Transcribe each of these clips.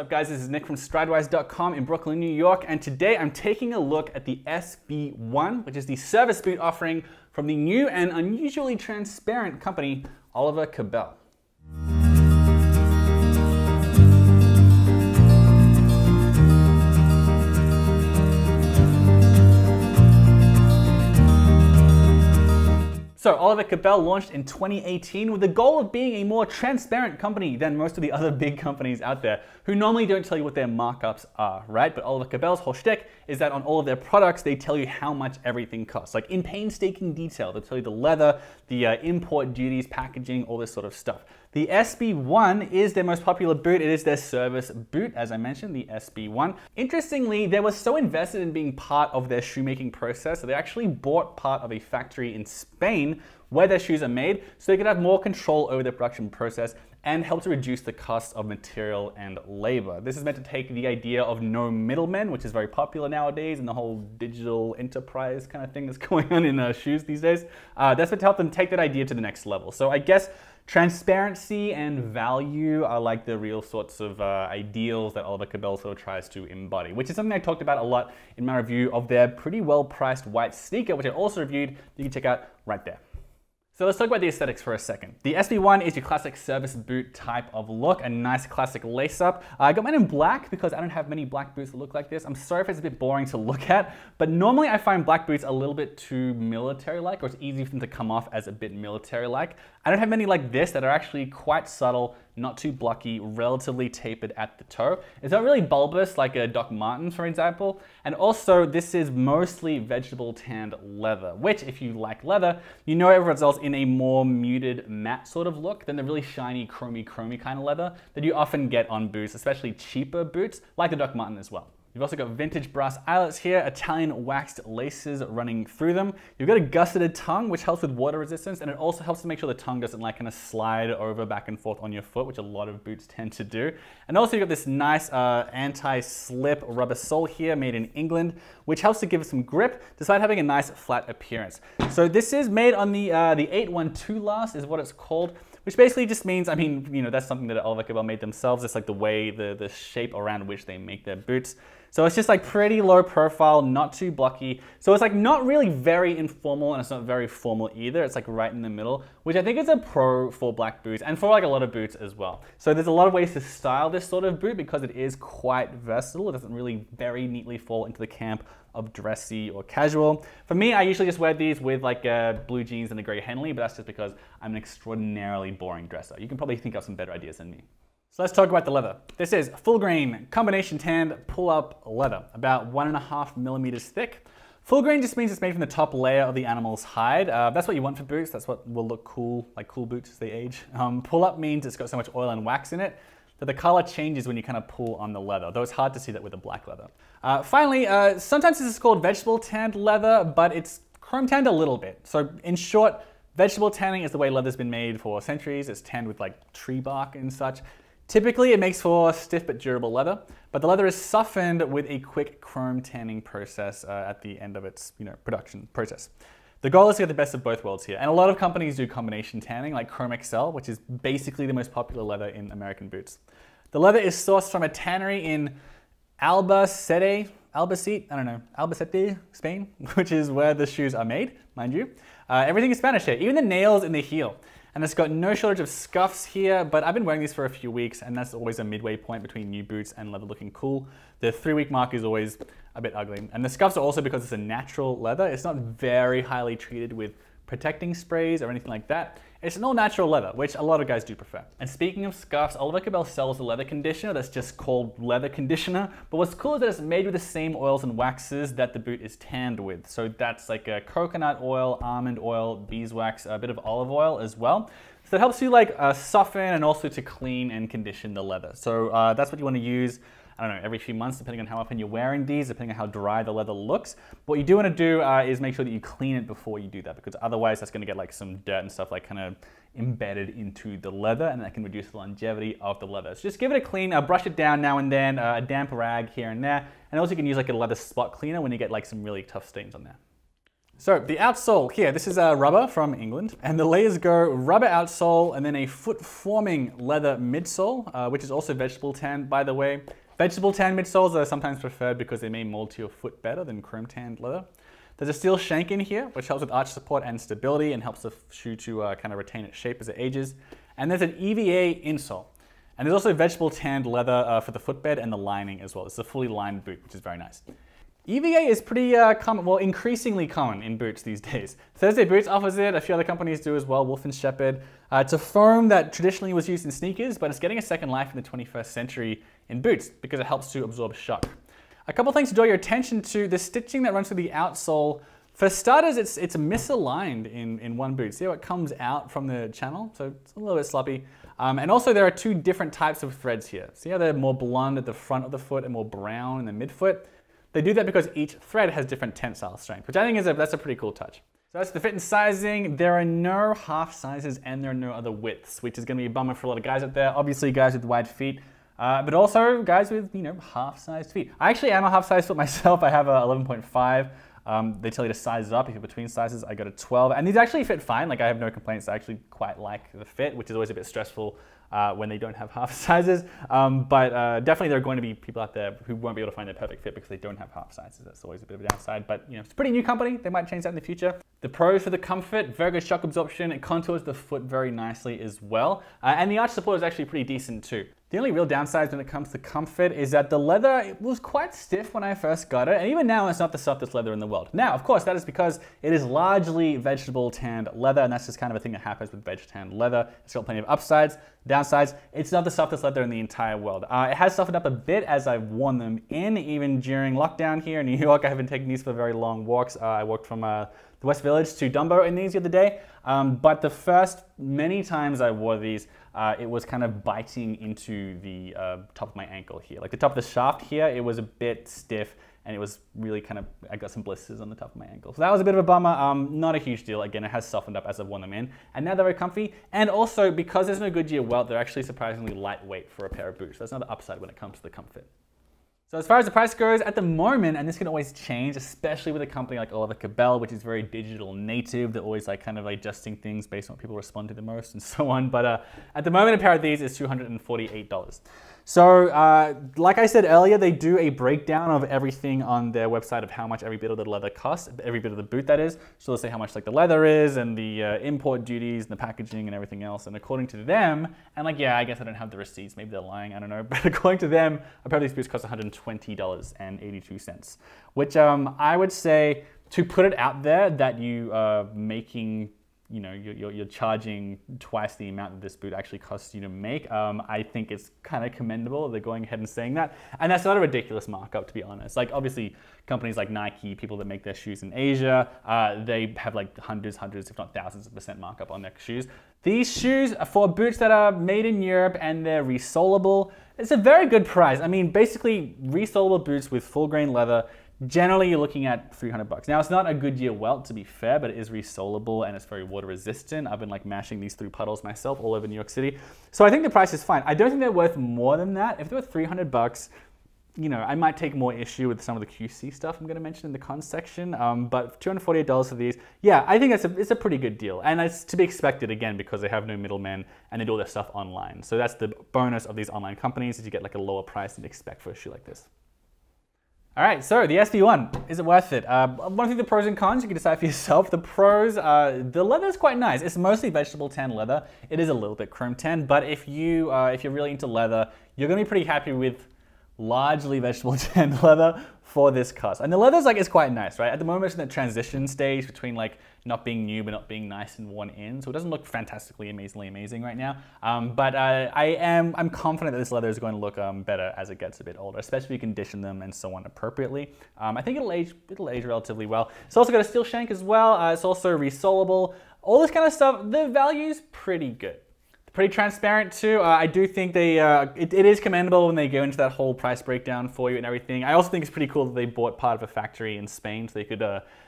What's up guys, this is Nick from stridewise.com in Brooklyn, New York, and today I'm taking a look at the SB1, which is the service boot offering from the new and unusually transparent company, Oliver Cabell. So Oliver Cabell launched in 2018 with the goal of being a more transparent company than most of the other big companies out there who normally don't tell you what their markups are, right? But Oliver Cabell's whole shtick is that on all of their products, they tell you how much everything costs. Like in painstaking detail, they'll tell you the leather, the import duties, packaging, all this sort of stuff. The SB1 is their most popular boot. It is their service boot, as I mentioned, the SB1. Interestingly, they were so invested in being part of their shoemaking process that they actually bought part of a factory in Spain where their shoes are made so they could have more control over the production process and help to reduce the cost of material and labor. This is meant to take the idea of no middlemen, which is very popular nowadays and the whole digital enterprise kind of thing that's going on in shoes these days. That's meant to help them take that idea to the next level. So I guess transparency and value are like the real sorts of ideals that Oliver Cabell sort of tries to embody, which is something I talked about a lot in my review of their pretty well-priced white sneaker, which I also reviewed, you can check out right there. So let's talk about the aesthetics for a second. The SB1 is your classic service boot type of look, a nice classic lace-up. I got mine in black because I don't have many black boots that look like this. I'm sorry if it's a bit boring to look at, but normally I find black boots a little bit too military-like, or it's easy for them to come off as a bit military-like. I don't have many like this that are actually quite subtle, not too blocky, relatively tapered at the toe. It's not really bulbous like a Doc Martens, for example. And also this is mostly vegetable tanned leather, which if you like leather, you know it results in a more muted matte sort of look than the really shiny chromey kind of leather that you often get on boots, especially cheaper boots like the Doc Marten as well. You've also got vintage brass eyelets here, Italian waxed laces running through them. You've got a gusseted tongue, which helps with water resistance, and it also helps to make sure the tongue doesn't like kind of slide over back and forth on your foot, which a lot of boots tend to do. And also you've got this nice anti-slip rubber sole here made in England, which helps to give it some grip, despite having a nice flat appearance. So this is made on the 812 last is what it's called, which basically just means, I mean, you know, that's something that Oliver Cabell made themselves. It's like the way, the shape around which they make their boots. So it's just like pretty low profile, not too blocky. So it's like not really very informal and it's not very formal either. It's like right in the middle, which I think is a pro for black boots and for like a lot of boots as well. So there's a lot of ways to style this sort of boot because it is quite versatile. It doesn't really very neatly fall into the camp of dressy or casual. For me, I usually just wear these with like blue jeans and a gray Henley, but that's just because I'm an extraordinarily boring dresser. You can probably think of some better ideas than me. So let's talk about the leather. This is full grain, combination tanned, pull-up leather, about 1.5 millimeters thick. Full grain just means it's made from the top layer of the animal's hide. That's what you want for boots. That's what will look cool, like cool boots as they age. Pull-up means it's got so much oil and wax in it that the color changes when you kind of pull on the leather, though it's hard to see that with the black leather. Finally, sometimes this is called vegetable tanned leather, but it's chrome tanned a little bit. So in short, vegetable tanning is the way leather's been made for centuries. It's tanned with like tree bark and such. Typically, it makes for stiff but durable leather, but the leather is softened with a quick chrome tanning process at the end of its production process. The goal is to get the best of both worlds here, and a lot of companies do combination tanning, like Chrome Excel, which is basically the most popular leather in American boots. The leather is sourced from a tannery in Albacete, Spain, which is where the shoes are made, mind you. Everything is Spanish here, even the nails in the heel. And it's got no shortage of scuffs here, but I've been wearing these for a few weeks and that's always a midway point between new boots and leather looking cool. The 3-week mark is always a bit ugly. And the scuffs are also because it's a natural leather. It's not very highly treated with protecting sprays or anything like that. It's an all natural leather, which a lot of guys do prefer. And speaking of scuffs, Oliver Cabell sells a leather conditioner that's just called leather conditioner. But what's cool is that it's made with the same oils and waxes that the boot is tanned with. So that's like a coconut oil, almond oil, beeswax, a bit of olive oil as well. So it helps you like soften and also to clean and condition the leather. So that's what you want to use. I don't know, every few months, depending on how often you're wearing these, depending on how dry the leather looks. But what you do want to do is make sure that you clean it before you do that, because otherwise that's going to get like some dirt and stuff like kind of embedded into the leather, and that can reduce the longevity of the leather. So just give it a clean, brush it down now and then, a damp rag here and there, and also you can use like a leather spot cleaner when you get like some really tough stains on there. So the outsole here, this is a rubber from England, and the layers go rubber outsole and then a foot-forming leather midsole, which is also vegetable tanned, by the way. Vegetable tan midsoles are sometimes preferred because they may mold to your foot better than chrome tanned leather. There's a steel shank in here, which helps with arch support and stability and helps the shoe to kind of retain its shape as it ages. And there's an EVA insole. And there's also vegetable tanned leather for the footbed and the lining as well. It's a fully lined boot, which is very nice. EVA is pretty common, well, increasingly common in boots these days. Thursday Boots offers it, a few other companies do as well, Wolf and Shepherd. It's a foam that traditionally was used in sneakers, but it's getting a second life in the 21st century in boots because it helps to absorb shock. A couple things to draw your attention to, the stitching that runs through the outsole. For starters, it's misaligned in one boot. See how it comes out from the channel? So it's a little bit sloppy. And also there are two different types of threads here. See how they're more blonde at the front of the foot and more brown in the midfoot? They do that because each thread has different tensile strength, which I think is that's a pretty cool touch. So that's the fit and sizing. There are no half sizes and there are no other widths, which is gonna be a bummer for a lot of guys out there. Obviously guys with wide feet, but also guys with, you know, half-sized feet. I actually am a half-sized foot myself. I have a 11.5. They tell you to size up if you're between sizes. I got a 12, and these actually fit fine. Like I have no complaints. I actually quite like the fit, which is always a bit stressful when they don't have half sizes. But definitely there are going to be people out there who won't be able to find their perfect fit because they don't have half sizes. That's always a bit of a downside, but you know, it's a pretty new company. They might change that in the future. The pros for the comfort, very good shock absorption. It contours the foot very nicely as well. And the arch support is actually pretty decent too. The only real downside when it comes to comfort is that the leather, it was quite stiff when I first got it, and even now it's not the softest leather in the world. Now, of course, that is because it is largely vegetable tanned leather, and that's just kind of a thing that happens with veg tanned leather. It's got plenty of upsides, downsides. It's not the softest leather in the entire world. It has softened up a bit as I've worn them in, even during lockdown here in New York. I haven't taken these for very long walks. I walked from the West Village to Dumbo in these the other day, but the first many times I wore these, it was kind of biting into the top of my ankle here. Like the top of the shaft here, it was a bit stiff and it was really kind of, I got some blisters on the top of my ankle. So that was a bit of a bummer, not a huge deal. Again, it has softened up as I've worn them in, and now they're very comfy. And also because there's no Goodyear welt, they're actually surprisingly lightweight for a pair of boots. That's another upside when it comes to the comfort. So as far as the price goes, at the moment, and this can always change, especially with a company like Oliver Cabell, which is very digital native, they're always like kind of adjusting things based on what people respond to the most and so on. But at the moment, a pair of these is $248. So like I said earlier, they do a breakdown of everything on their website of how much every bit of the leather costs, every bit of the boot that is. So they'll say how much like the leather is and the import duties and the packaging and everything else. And according to them, and like, yeah, I guess I don't have the receipts. Maybe they're lying, I don't know. But according to them, a pair of these boots cost $120.82, which I would say to put it out there that you are making, you know, you're charging twice the amount that this boot actually costs you to make. I think it's kind of commendable they're going ahead and saying that. And that's not a ridiculous markup, to be honest. Like obviously companies like Nike, people that make their shoes in Asia, they have like hundreds, if not thousands of % markup on their shoes. These shoes are for boots that are made in Europe and they're resolable. It's a very good price. I mean, basically resolable boots with full grain leather, generally you're looking at $300. Now it's not a Goodyear welt to be fair, but it is resolable and it's very water resistant. I've been like mashing these through puddles myself all over New York City. So I think the price is fine. I don't think they're worth more than that. If they were $300, you know, I might take more issue with some of the QC stuff I'm gonna mention in the cons section, but $248 for these, yeah, I think it's a pretty good deal. And it's to be expected again, because they have no middlemen and they do all their stuff online. So that's the bonus of these online companies, is you get like a lower price than you expect for a shoe like this. All right, so the SB1, is it worth it? One thing, the pros and cons, you can decide for yourself. The pros, the leather is quite nice. It's mostly vegetable tan leather. It is a little bit chrome tan, but if you're really into leather, you're gonna be pretty happy with largely vegetable tan leather for this cost. And the leather's like, it's quite nice, right? At the moment it's in the transition stage between like not being new, but not being nice and worn in. So it doesn't look fantastically, amazingly amazing right now. I'm confident that this leather is going to look better as it gets a bit older, especially if you condition them and so on appropriately. I think it'll age relatively well. It's also got a steel shank as well. It's also resolable. All this kind of stuff, the value's pretty good. Pretty transparent too. I do think it is commendable when they go into that whole price breakdown for you and everything. I also think it's pretty cool that they bought part of a factory in Spain so they could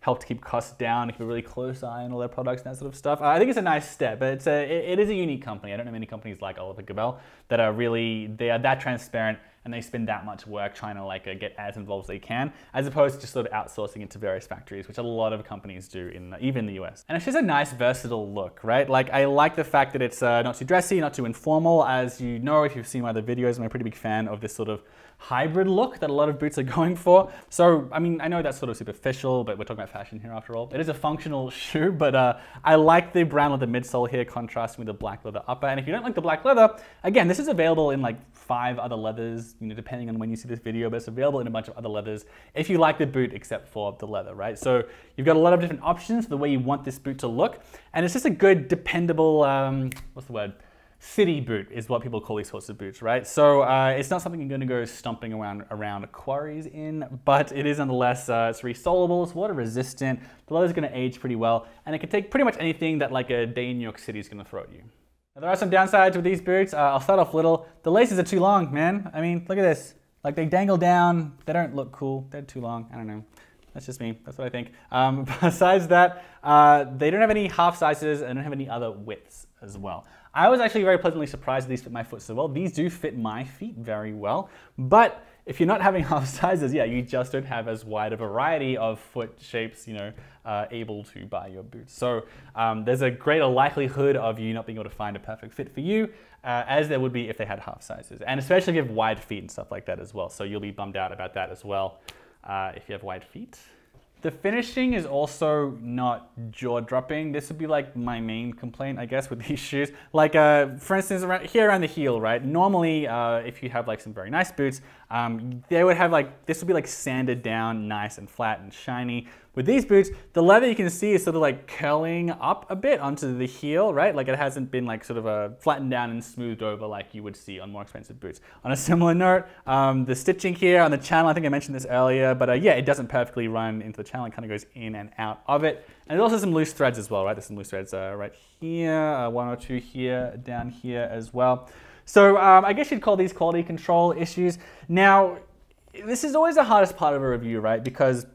help to keep costs down, keep a really close eye on all their products and that sort of stuff. I think it's a nice step, but it is a unique company. I don't know many companies like Oliver Cabell that are really, they are that transparent and they spend that much work trying to like get as involved as they can, as opposed to just sort of outsourcing it to various factories, which a lot of companies do in even the US. And it's just a nice versatile look, right? Like I like the fact that it's not too dressy, not too informal. As you know, if you've seen my other videos, I'm a pretty big fan of this sort of hybrid look that a lot of boots are going for. So, I mean, I know that's sort of superficial, but we're talking about fashion here after all. It is a functional shoe, but I like the brown leather midsole here contrasting with the black leather upper. And if you don't like the black leather, again, this is available in like 5 other leathers, you know, depending on when you see this video, but it's available in a bunch of other leathers if you like the boot except for the leather, right? So you've got a lot of different options for the way you want this boot to look. And it's just a good, dependable, what's the word? City boot is what people call these sorts of boots, right? So it's not something you're going to go stomping around quarries in, but it is nonetheless, it's resolable, it's water resistant, the leather's going to age pretty well, and it can take pretty much anything that like a day in New York City is going to throw at you. Now, there are some downsides with these boots. I'll start off little. The laces are too long, man. I mean, look at this. Like they dangle down, they don't look cool, they're too long, I don't know. That's just me, that's what I think. Besides that, they don't have any half sizes and don't have any other widths as well. I was actually very pleasantly surprised that these fit my foot so well. These do fit my feet very well, but if you're not having half sizes, yeah, you just don't have as wide a variety of foot shapes, you know, able to buy your boots. So there's a greater likelihood of you not being able to find a perfect fit for you as there would be if they had half sizes, and especially if you have wide feet and stuff like that as well. So you'll be bummed out about that as well if you have wide feet. The finishing is also not jaw-dropping. This would be like my main complaint, I guess, with these shoes. Like, for instance, around here around the heel, right? Normally, if you have like some very nice boots, they would have like, this would be like sanded down, nice and flat and shiny. With these boots, the leather you can see is sort of like curling up a bit onto the heel, right? Like it hasn't been like sort of flattened down and smoothed over like you would see on more expensive boots. On a similar note, the stitching here on the channel, I think I mentioned this earlier, but yeah, it doesn't perfectly run into the channel. It kind of goes in and out of it. And there's also some loose threads as well, right? There's some loose threads right here, one or two here, down here as well. So I guess you'd call these quality control issues. Now, this is always the hardest part of a review, right? Because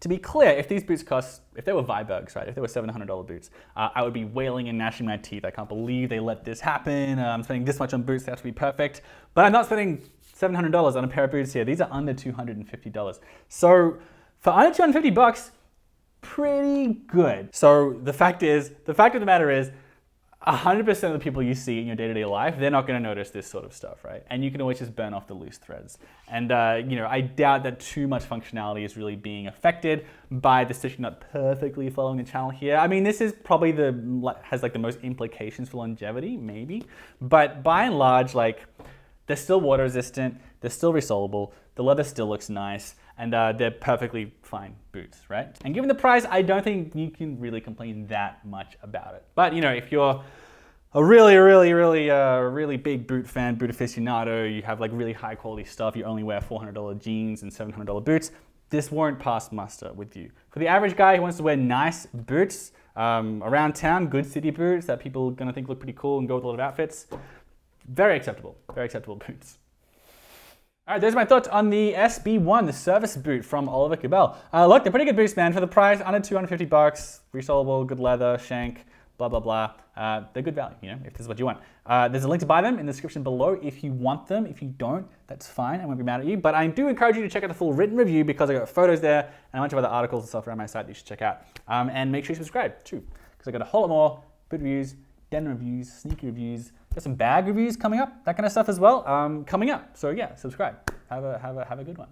to be clear, if these boots cost, if they were Vybergs, right, if they were $700 boots, I would be wailing and gnashing my teeth. I can't believe they let this happen. I'm spending this much on boots, they have to be perfect. But I'm not spending $700 on a pair of boots here. These are under $250. So for under $250, pretty good. So the fact of the matter is, 100% of the people you see in your day-to-day life, they're not going to notice this sort of stuff, right? And you can always just burn off the loose threads. And, you know, I doubt that too much functionality is really being affected by the stitching not perfectly following the channel here. I mean, this is probably has like the most implications for longevity, maybe. But by and large, like, they're still water resistant, they're still resolable, the leather still looks nice, and they're perfectly fine boots, right? And given the price, I don't think you can really complain that much about it. But you know, if you're a really big boot fan, boot aficionado, you have like really high quality stuff, you only wear $400 jeans and $700 boots, this won't pass muster with you. For the average guy who wants to wear nice boots around town, good city boots that people are gonna think look pretty cool and go with a lot of outfits, very acceptable boots. All right, there's my thoughts on the SB1, the service boot from Oliver Cabell. Look, they're pretty good boots, man. For the price, under $250, resolable, good leather, shank, blah, blah, blah. They're good value, you know, if this is what you want. There's a link to buy them in the description below if you want them. If you don't, that's fine. I won't be mad at you. But I do encourage you to check out the full written review because I got photos there and a bunch of other articles and stuff around my site that you should check out. And make sure you subscribe too because I got a whole lot more boot reviews, denim reviews, sneaker reviews, got some bag reviews coming up, that kind of stuff as well, coming up. So yeah, subscribe. Have a good one.